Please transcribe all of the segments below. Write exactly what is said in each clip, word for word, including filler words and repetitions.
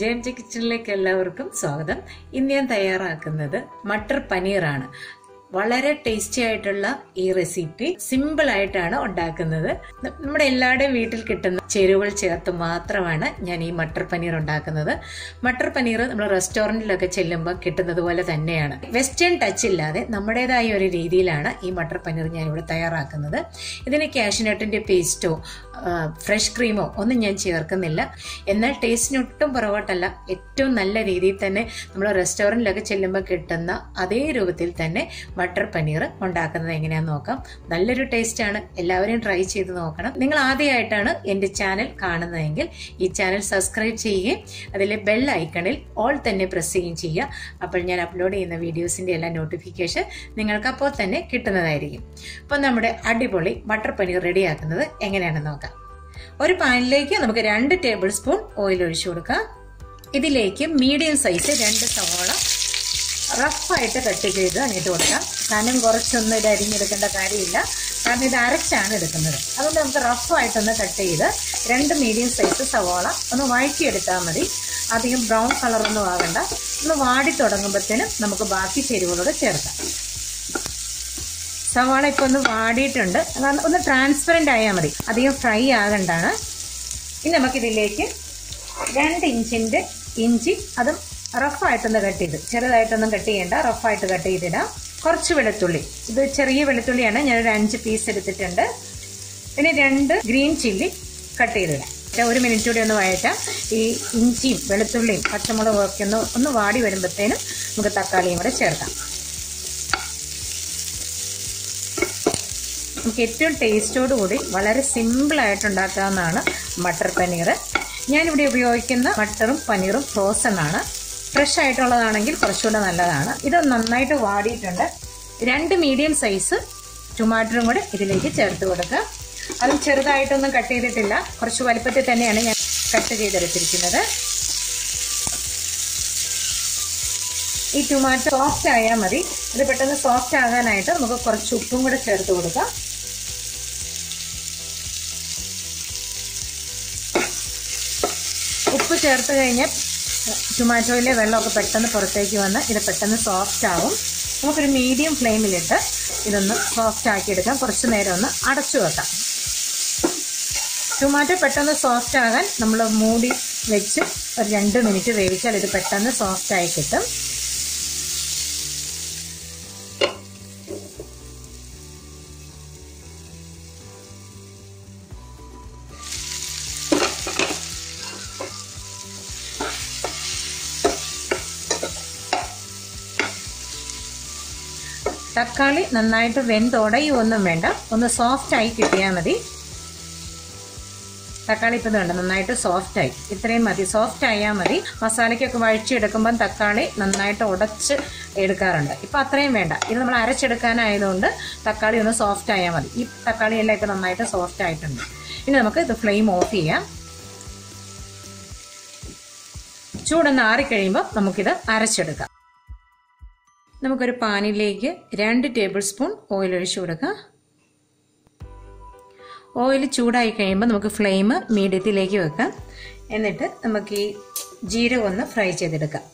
J M J കിച്ചണിലേക്ക് എല്ലാവർക്കും സ്വാഗതം. ഇന്ന് ഞാൻ തയ്യാറാക്കുന്നത് മട്ടർ പനീറാണ്. വളരെ ടേസ്റ്റി ആയിട്ടുള്ള ഈ റെസിപ്പി സിമ്പിൾ ആയിട്ടാണ് ഉണ്ടാക്കുന്നത്. നമ്മുടെ എല്ലാവരുടെയും വീട്ടിൽ കിട്ടുന്ന ചേരുവകൾ ചേർത്ത് മാത്രമാണ് ഞാൻ ഈ മട്ടർ പനീർ ഉണ്ടാക്കുന്നത്. മട്ടർ പനീർ നമ്മൾ റെസ്റ്റോറൻറ്റിലൊക്കെ ചെല്ലുമ്പോൾ കിട്ടുന്നത് പോലെ തന്നെയാണ്. വെസ്റ്റേൺ ടച്ച് ഇല്ലാതെ നമ്മുടേതായ ഒരു രീതിയിലാണ് ഈ മട്ടർ പനീർ ഞാനിവിടെ തയ്യാറാക്കുന്നത്. ഇതിന് കാഷ്യൂനട്ടിൻ്റെ പേസ്റ്റോ ഫ്രഷ് ക്രീമോ ഒന്നും ഞാൻ ചേർക്കുന്നില്ല. എന്നാൽ ടേസ്റ്റിനൊട്ടും പുറകോട്ടല്ല. ഏറ്റവും നല്ല രീതിയിൽ തന്നെ നമ്മൾ റെസ്റ്റോറൻറ്റിലൊക്കെ ചെല്ലുമ്പോൾ കിട്ടുന്ന അതേ രൂപത്തിൽ തന്നെ മട്ടർ പനീർ ഉണ്ടാക്കുന്നത് എങ്ങനെയാണെന്ന് നോക്കാം. നല്ലൊരു ടേസ്റ്റാണ്, എല്ലാവരും ട്രൈ ചെയ്ത് നോക്കണം. നിങ്ങൾ ആദ്യമായിട്ടാണ് എൻ്റെ ചാനൽ കാണുന്നതെങ്കിൽ ഈ ചാനൽ സബ്സ്ക്രൈബ് ചെയ്യുകയും അതിലെ ബെൽ ഐക്കണിൽ ഓൾ തന്നെ പ്രസ് ചെയ്യുകയും ചെയ്യുക. അപ്പോൾ ഞാൻ അപ്ലോഡ് ചെയ്യുന്ന വീഡിയോസിൻ്റെ എല്ലാ നോട്ടിഫിക്കേഷൻ നിങ്ങൾക്ക് അപ്പോൾ തന്നെ കിട്ടുന്നതായിരിക്കും. അപ്പോൾ നമ്മുടെ അടിപൊളി മട്ടർ പനീർ റെഡിയാക്കുന്നത് എങ്ങനെയാണെന്ന് നോക്കാം. ഒരു പാനിലേക്ക് നമുക്ക് രണ്ട് ടേബിൾ സ്പൂൺ ഓയിൽ ഒഴിച്ചു കൊടുക്കാം. ഇതിലേക്ക് മീഡിയം സൈസ് രണ്ട് സവാള റഫായിട്ട് കട്ട് ചെയ്ത് അങ്ങിട്ട് കൊടുക്കാം. കനം കുറച്ചൊന്നും ഇത് അരിഞ്ഞെടുക്കേണ്ട കാര്യമില്ല, കാരണം ഇത് അരച്ചാണ് എടുക്കുന്നത്. അതുകൊണ്ട് നമുക്ക് റഫായിട്ടൊന്ന് കട്ട് ചെയ്ത് രണ്ട് മീഡിയം സൈസ് സവാള ഒന്ന് വഴറ്റിയെടുത്താൽ മതി. അധികം ബ്രൗൺ കളറൊന്നും ആകണ്ട. ഒന്ന് വാടി തുടങ്ങുമ്പോഴത്തേനും നമുക്ക് ബാക്കി ചേരുവകളോട് ചേർക്കാം. സവാള ഇപ്പോൾ ഒന്ന് വാടിയിട്ടുണ്ട്, കാരണം ഒന്ന് ട്രാൻസ്പെറൻ്റ് ആയാൽ മതി, അധികം ഫ്രൈ ആകണ്ടാണ്. ഇനി നമുക്കിതിലേക്ക് രണ്ട് ഇഞ്ചിൻ്റെ ഇഞ്ചി, അതും റഫായിട്ടൊന്ന് കട്ട് ചെയ്ത്, ചെറുതായിട്ടൊന്നും കട്ട് ചെയ്യേണ്ട, റഫായിട്ട് കട്ട് ചെയ്തിടാം. കുറച്ച് വെളുത്തുള്ളി, ഇത് ചെറിയ വെളുത്തുള്ളിയാണ്, ഞാനൊരു അഞ്ച് പീസ് എടുത്തിട്ടുണ്ട്. പിന്നെ രണ്ട് ഗ്രീൻ ചില്ലി കട്ട് ചെയ്തിടാം. ഒരു മിനിറ്റ് കൂടി ഒന്ന് വഴറ്റാം. ഈ ഇഞ്ചിയും വെളുത്തുള്ളിയും പച്ചമുളകും ഒക്കെ ഒന്ന് ഒന്ന് വാടി വരുമ്പോഴത്തേനും നമുക്ക് തക്കാളിയും കൂടെ ചേർക്കാം. നമുക്ക് ഏറ്റവും ടേസ്റ്റോടുകൂടി വളരെ സിമ്പിളായിട്ടുണ്ടാക്കാവുന്നതാണ് മട്ടർ പനീർ. ഞാനിവിടെ ഉപയോഗിക്കുന്ന മട്ടറും പനീറും ഫ്രോസൺ ആണ്. ഫ്രഷ് ആയിട്ടുള്ളതാണെങ്കിൽ കുറച്ചുകൂടെ നല്ലതാണ്. ഇത് നന്നായിട്ട് വാടിയിട്ടുണ്ട്. രണ്ട് മീഡിയം സൈസ് ടൊമാറ്റോയും കൂടെ ഇതിലേക്ക് ചേർത്ത് കൊടുക്കുക. അതും ചെറുതായിട്ടൊന്നും കട്ട് ചെയ്തിട്ടില്ല, കുറച്ച് വലുപ്പത്തിൽ തന്നെയാണ് ഞാൻ കട്ട് ചെയ്തെടുത്തിരിക്കുന്നത്. ഈ ടൊമാറ്റോ സോഫ്റ്റ് ആയാൽ മതി. ഇത് പെട്ടെന്ന് സോഫ്റ്റ് ആകാനായിട്ട് നമുക്ക് കുറച്ച് ഉപ്പും കൂടെ ചേർത്ത് കൊടുക്കാം. ഉപ്പ് ചേർത്ത് കഴിഞ്ഞാൽ ടൊമാറ്റോയിലെ വെള്ളമൊക്കെ പെട്ടെന്ന് പുറത്തേക്ക് വന്ന് ഇത് പെട്ടെന്ന് സോഫ്റ്റ് ആകും. നമുക്കൊരു മീഡിയം ഫ്ലെയിമിലിട്ട് ഇതൊന്ന് സോഫ്റ്റ് ആക്കിയെടുക്കാം. കുറച്ച് നേരം ഒന്ന് അടച്ചു വെക്കാം. ടൊമാറ്റോ പെട്ടെന്ന് സോഫ്റ്റ് ആകാൻ നമ്മൾ മൂടി വെച്ച് ഒരു രണ്ട് മിനിറ്റ് വേവിച്ചാൽ ഇത് പെട്ടെന്ന് സോഫ്റ്റ് ആയി കിട്ടും. തക്കാളി നന്നായിട്ട് വെന്തുടയൊന്നും വേണ്ട, ഒന്ന് സോഫ്റ്റായി കിട്ടിയാൽ മതി. തക്കാളി ഇപ്പം വേണ്ട, നന്നായിട്ട് സോഫ്റ്റായി, ഇത്രയും മതി, സോഫ്റ്റ് ആയാൽ മതി. മസാലയ്ക്കൊക്കെ വഴിച്ചെടുക്കുമ്പം തക്കാളി നന്നായിട്ട് ഉടച്ച് എടുക്കാറുണ്ട്. ഇപ്പം അത്രയും വേണ്ട, ഇത് നമ്മൾ അരച്ചെടുക്കാനായതുകൊണ്ട് തക്കാളി ഒന്ന് സോഫ്റ്റ് ആയാൽ മതി. ഈ തക്കാളിയെല്ലാം ഇപ്പം നന്നായിട്ട് സോഫ്റ്റ് ആയിട്ടുണ്ട്. ഇനി നമുക്ക് ഇത് ഫ്ലെയിം ഓഫ് ചെയ്യാം. ചൂടൊന്ന് ആറിക്കഴിയുമ്പോൾ നമുക്കിത് അരച്ചെടുക്കാം. നമുക്കൊരു പാനിലേക്ക് രണ്ട് ടേബിൾ സ്പൂൺ ഓയിൽ ഒഴിച്ചു കൊടുക്കാം. ഓയിൽ ചൂടായി കഴിയുമ്പോൾ നമുക്ക് ഫ്ലെയിം മീഡിയത്തിലേക്ക് വെക്കാം. എന്നിട്ട് നമുക്ക് ഈ ജീരകം ഒന്ന് ഫ്രൈ ചെയ്തെടുക്കാം.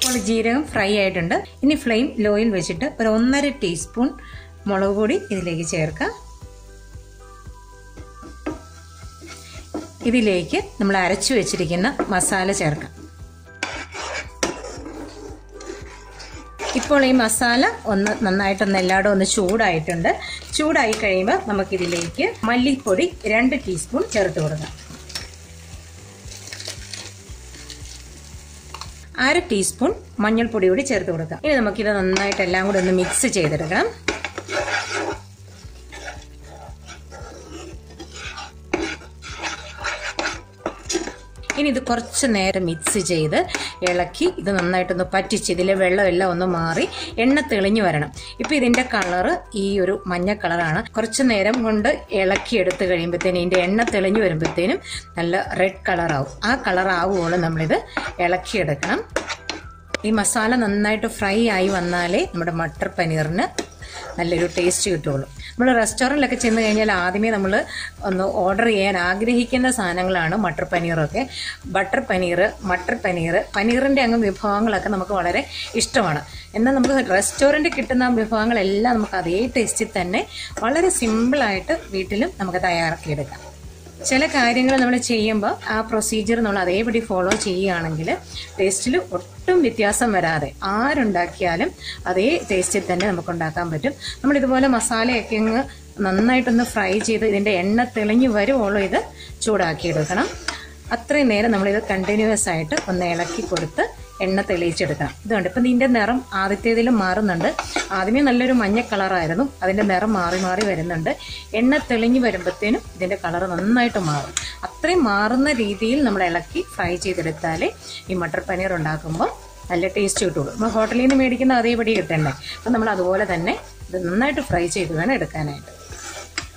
ഇപ്പോൾ ജീരകം ഫ്രൈ ആയിട്ടുണ്ട്. ഇനി ഫ്ലെയിം ലോയിൽ വെച്ചിട്ട് ഒരു ഒന്നര ടീസ്പൂൺ മുളക് പൊടി ഇതിലേക്ക് ചേർക്കാം. ഇതിലേക്ക് നമ്മൾ അരച്ചു വെച്ചിരിക്കുന്ന മസാല ചേർക്കാം. ഇപ്പോൾ ഈ മസാല ഒന്ന് നന്നായിട്ടൊന്ന് എല്ലായിടും ഒന്ന് ചൂടായിട്ടുണ്ട്. ചൂടായി കഴിയുമ്പോൾ നമുക്കിതിലേക്ക് മല്ലിപ്പൊടി രണ്ട് ടീസ്പൂൺ ചേർത്ത് കൊടുക്കാം. അര ടീസ്പൂൺ മഞ്ഞൾപ്പൊടി കൂടി ചേർത്ത് കൊടുക്കാം. ഇനി നമുക്കിത് നന്നായിട്ട് എല്ലാം കൂടി ഒന്ന് മിക്സ് ചെയ്തെടുക്കാം. ഇനി ഇത് കുറച്ച് നേരം മിക്സ് ചെയ്ത് ഇളക്കി ഇത് നന്നായിട്ടൊന്ന് പറ്റിച്ച് ഇതിലെ വെള്ളമെല്ലാം ഒന്ന് മാറി എണ്ണ തെളിഞ്ഞു വരണം. ഇപ്പോൾ ഇതിൻ്റെ കളറ് ഈ ഒരു മഞ്ഞ കളറാണ്. കുറച്ച് നേരം കൊണ്ട് ഇളക്കി എടുത്ത് കഴിയുമ്പോഴത്തേനും ഇതിൻ്റെ എണ്ണ തെളിഞ്ഞു വരുമ്പോഴത്തേനും നല്ല റെഡ് കളറാവും. ആ കളറാവുമ്പോൾ നമ്മളിത് ഇളക്കിയെടുക്കണം. ഈ മസാല നന്നായിട്ട് ഫ്രൈ ആയി വന്നാലേ നമ്മുടെ മട്ടർ പനീറിന് നല്ലൊരു ടേസ്റ്റ് കിട്ടുള്ളൂ. നമ്മൾ റെസ്റ്റോറൻറ്റിലൊക്കെ ചെന്ന് കഴിഞ്ഞാൽ ആദ്യമേ നമ്മൾ ഒന്ന് ഓർഡർ ചെയ്യാൻ ആഗ്രഹിക്കുന്ന സാധനങ്ങളാണ് മട്ടർ പനീറൊക്കെ. ബട്ടർ പനീർ, മട്ടർ പനീർ, പനീറിൻ്റെ അങ്ങ് വിഭവങ്ങളൊക്കെ നമുക്ക് വളരെ ഇഷ്ടമാണ്. എന്നാൽ നമുക്ക് റെസ്റ്റോറൻറ്റിൽ കിട്ടുന്ന വിഭവങ്ങളെല്ലാം നമുക്ക് അതേ ടേസ്റ്റിൽ തന്നെ വളരെ സിമ്പിളായിട്ട് വീട്ടിലും നമുക്ക് തയ്യാറാക്കിയെടുക്കാം. ചില കാര്യങ്ങൾ നമ്മൾ ചെയ്യുമ്പോൾ ആ പ്രൊസീജിയർ നമ്മൾ അതേപടി ഫോളോ ചെയ്യുകയാണെങ്കിൽ ടേസ്റ്റിൽ ഒട്ടും വ്യത്യാസം വരാതെ ആരുണ്ടാക്കിയാലും അതേ ടേസ്റ്റിൽ തന്നെ നമുക്ക് ഉണ്ടാക്കാൻ പറ്റും. നമ്മളിതുപോലെ മസാലയൊക്കെ അങ്ങ് നന്നായിട്ടൊന്ന് ഫ്രൈ ചെയ്ത് ഇതിൻ്റെ എണ്ണ തെളിഞ്ഞ് വരുവോളം ഇത് ചൂടാക്കിയെടുക്കണം. അത്രയും നേരം നമ്മളിത് കണ്ടിന്യൂസ് ആയിട്ട് ഒന്ന് ഇളക്കി കൊടുത്ത് എണ്ണ തെളിയിച്ചെടുക്കണം. ഇതുകൊണ്ട് ഇപ്പം ഇതിൻ്റെ നിറം ആദ്യത്തേതിലും മാറുന്നുണ്ട്. ആദ്യമേ നല്ലൊരു മഞ്ഞ കളറായിരുന്നു, അതിൻ്റെ നിറം മാറി മാറി വരുന്നുണ്ട്. എണ്ണ തെളിഞ്ഞ് വരുമ്പോഴത്തേനും ഇതിൻ്റെ കളർ നന്നായിട്ട് മാറും. അത്രയും മാറുന്ന രീതിയിൽ നമ്മൾ ഇളക്കി ഫ്രൈ ചെയ്തെടുത്താലേ ഈ മട്ടർ പനീർ ഉണ്ടാക്കുമ്പോൾ നല്ല ടേസ്റ്റ് കിട്ടുള്ളൂ. നമ്മൾ ഹോട്ടലിൽ നിന്ന് മേടിക്കുന്ന അതേപടി കിട്ടണ്ടേ? അപ്പം നമ്മൾ അതുപോലെ തന്നെ ഇത് നന്നായിട്ട് ഫ്രൈ ചെയ്ത് വേണം എടുക്കാനായിട്ട്.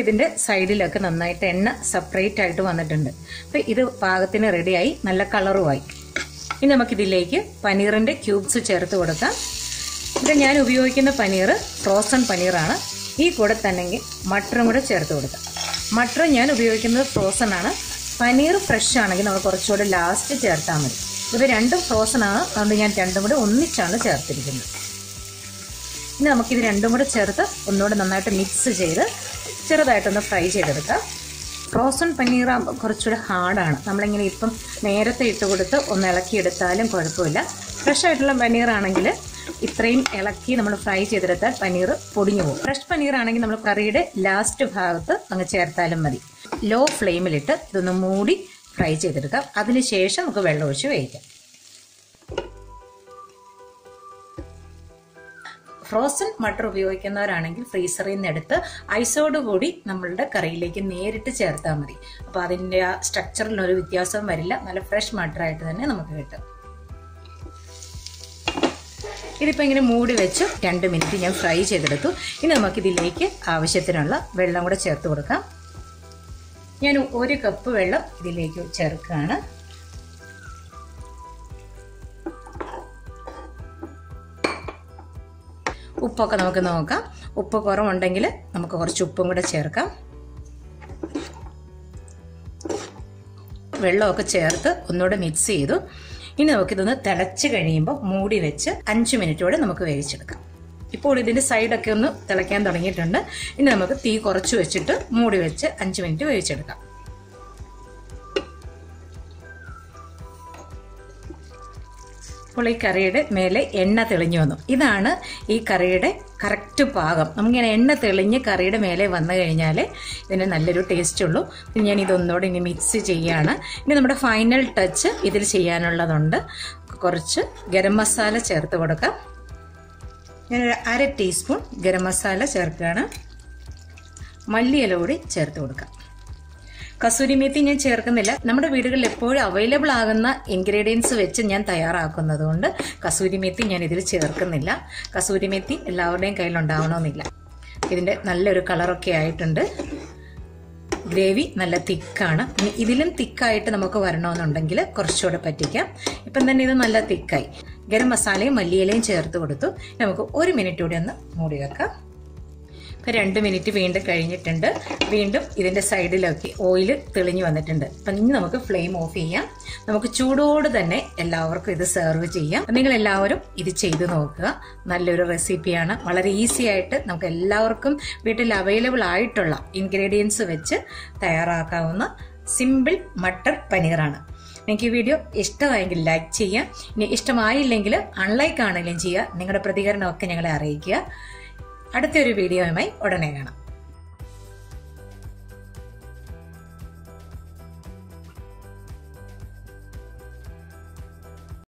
ഇതിൻ്റെ സൈഡിലൊക്കെ നന്നായിട്ട് എണ്ണ സെപ്പറേറ്റ് ആയിട്ട് വന്നിട്ടുണ്ട്. അപ്പോൾ ഇത് പാകത്തിന് റെഡിയായി, നല്ല കളറുമായി. ഇനി നമുക്കിതിലേക്ക് പനീറിൻ്റെ ക്യൂബ്സ് ചേർത്ത് കൊടുക്കാം. ഇത് ഞാൻ ഉപയോഗിക്കുന്ന പനീർ ഫ്രോസൺ പനീറാണ്. ഈ കൂടെ തന്നെ മട്ടറും കൂടെ ചേർത്ത് കൊടുക്കാം. മട്ടർ ഞാൻ ഉപയോഗിക്കുന്നത് ഫ്രോസൺ ആണ്. പനീർ ഫ്രഷ് ആണെങ്കിൽ നമ്മൾ കുറച്ചുകൂടെ ലാസ്റ്റ് ചേർത്താൽ മതി. ഇത് രണ്ടും ഫ്രോസൺ ആണ്, അതുകൊണ്ട് ഞാൻ രണ്ടും കൂടെ ഒന്നിച്ചാണ് ചേർത്തിരിക്കുന്നത്. ഇനി നമുക്കിത് രണ്ടും കൂടെ ചേർത്ത് ഒന്നുകൂടെ നന്നായിട്ട് മിക്സ് ചെയ്ത് ചെറുതായിട്ടൊന്ന് ഫ്രൈ ചെയ്തെടുക്കാം. ഫ്രോസൺ പനീർ കുറച്ചുകൂടെ ഹാർഡാണ്. നമ്മളിങ്ങനെ ഇപ്പം നേരത്തെ ഇട്ട് കൊടുത്ത് ഒന്ന് ഇളക്കിയെടുത്താലും കുഴപ്പമില്ല. ഫ്രഷായിട്ടുള്ള പനീറാണെങ്കിൽ ഇത്രയും ഇളക്കി നമ്മൾ ഫ്രൈ ചെയ്തെടുത്താൽ പനീർ പൊടിഞ്ഞു പോകും. ഫ്രഷ് പനീറാണെങ്കിൽ നമ്മൾ കറിയുടെ ലാസ്റ്റ് ഭാഗത്ത് അങ്ങ് ചേർത്താലും മതി. ലോ ഫ്ലെയിമിലിട്ട് ഇതൊന്ന് മൂടി ഫ്രൈ ചെയ്തെടുക്കാം. അതിനുശേഷം നമുക്ക് വെള്ളമൊഴിച്ച് വേവിക്കാം. ഫ്രോസൺ മട്ടർ ഉപയോഗിക്കുന്നവരാണെങ്കിൽ ഫ്രീസറിൽ നിന്ന് എടുത്ത് ഐസോട് കൂടി നമ്മളുടെ കറിയിലേക്ക് നേരിട്ട് ചേർത്താൽ മതി. അപ്പോൾ അതിൻ്റെ ആ സ്ട്രക്ചറിലൊരു വ്യത്യാസവും വരില്ല, നല്ല ഫ്രഷ് മട്ടറായിട്ട് തന്നെ നമുക്ക് കിട്ടും. ഇതിപ്പോൾ ഇങ്ങനെ മൂടി വെച്ച് രണ്ട് മിനിറ്റ് ഞാൻ ഫ്രൈ ചെയ്തെടുത്തു. ഇനി നമുക്കിതിലേക്ക് ആവശ്യത്തിനുള്ള വെള്ളം കൂടെ ചേർത്ത് കൊടുക്കാം. ഞാൻ ഒരു കപ്പ് വെള്ളം ഇതിലേക്ക് ചേർക്കുകയാണ്. ഉപ്പൊക്കെ നമുക്ക് നോക്കാം. ഉപ്പ് കുറവുണ്ടെങ്കിൽ നമുക്ക് കുറച്ച് ഉപ്പും കൂടെ ചേർക്കാം. വെള്ളമൊക്കെ ചേർത്ത് ഒന്നുകൂടെ മിക്സ് ചെയ്തു. ഇനി നമുക്കിതൊന്ന് തിളച്ച് കഴിയുമ്പോൾ മൂടി വെച്ച് അഞ്ച് മിനിറ്റോടെ നമുക്ക് വേവിച്ചെടുക്കാം. ഇപ്പോൾ ഇതിൻ്റെ സൈഡൊക്കെ ഒന്ന് തിളയ്ക്കാൻ തുടങ്ങിയിട്ടുണ്ട്. ഇനി നമുക്ക് തീ കുറച്ച് വെച്ചിട്ട് മൂടി വെച്ച് അഞ്ച് മിനിറ്റ് വേവിച്ചെടുക്കാം. അപ്പോൾ ഈ കറിയുടെ മേലെ എണ്ണ തെളിഞ്ഞു വന്നു. ഇതാണ് ഈ കറിയുടെ കറക്റ്റ് പാകം. നമുക്കിങ്ങനെ എണ്ണ തെളിഞ്ഞ് കറിയുടെ മേലെ വന്നു കഴിഞ്ഞാൽ ഇതിന് നല്ലൊരു ടേസ്റ്റ് ഉള്ളൂ. ഞാൻ ഇതൊന്നുകൂടി ഇനി മിക്സ് ചെയ്യുകയാണ്. ഇനി നമ്മുടെ ഫൈനൽ ടച്ച് ഇതിൽ ചെയ്യാനുള്ളതുണ്ട്. കുറച്ച് ഗരം മസാല ചേർത്ത് കൊടുക്കാം. ഞാനൊരു അര ടീസ്പൂൺ ഗരം മസാല ചേർക്കുകയാണ്. മല്ലിയില കൂടി ചേർത്ത് കൊടുക്കാം. കസൂരിമേത്തി ഞാൻ ചേർക്കുന്നില്ല. നമ്മുടെ വീടുകളിൽ എപ്പോഴും അവൈലബിൾ ആകുന്ന ഇൻഗ്രീഡിയൻസ് വെച്ച് ഞാൻ തയ്യാറാക്കുന്നത് കൊണ്ട് കസൂരിമേത്തി ഞാൻ ഇതിൽ ചേർക്കുന്നില്ല. കസൂരിമേത്തി എല്ലാവരുടെയും കയ്യിലുണ്ടാവണമെന്നില്ല. ഇതിൻ്റെ നല്ലൊരു കളറൊക്കെ ആയിട്ടുണ്ട്. ഗ്രേവി നല്ല തിക്കാണ്. ഇനി ഇതിലും തിക്കായിട്ട് നമുക്ക് വരണമെന്നുണ്ടെങ്കിൽ കുറച്ചുകൂടെ പറ്റിക്കാം. ഇപ്പം തന്നെ ഇത് നല്ല തിക്കായി. ഗരം മസാലയും മല്ലിയിലയും ചേർത്ത് കൊടുത്തു. നമുക്ക് ഒരു മിനിറ്റ് കൂടി ഒന്ന് മൂടി വെക്കാം. രണ്ട് മിനിറ്റ് വീണ്ടും കഴിഞ്ഞിട്ടുണ്ട്. വീണ്ടും ഇതിൻ്റെ സൈഡിലൊക്കെ ഓയിൽ തെളിഞ്ഞു വന്നിട്ടുണ്ട്. അപ്പം ഇനി നമുക്ക് ഫ്ലെയിം ഓഫ് ചെയ്യാം. നമുക്ക് ചൂടോട് തന്നെ എല്ലാവർക്കും ഇത് സെർവ് ചെയ്യാം. നിങ്ങളെല്ലാവരും ഇത് ചെയ്ത് നോക്കുക. നല്ലൊരു റെസിപ്പിയാണ്. വളരെ ഈസി ആയിട്ട് നമുക്ക് എല്ലാവർക്കും വീട്ടിൽ അവൈലബിൾ ആയിട്ടുള്ള ഇൻഗ്രീഡിയൻസ് വെച്ച് തയ്യാറാക്കാവുന്ന സിമ്പിൾ മട്ടർ പനീറാണ്. നിങ്ങൾക്ക് ഈ വീഡിയോ ഇഷ്ടമായെങ്കിൽ ലൈക്ക് ചെയ്യാം. ഇനി ഇഷ്ടമായില്ലെങ്കിൽ അൺലൈക്ക് ആണെങ്കിലും ചെയ്യുക. നിങ്ങളുടെ പ്രതികരണമൊക്കെ ഞങ്ങളെ അറിയിക്കുക. അടുത്തൊരു വീഡിയോയുമായി ഉടനെ കാണാം.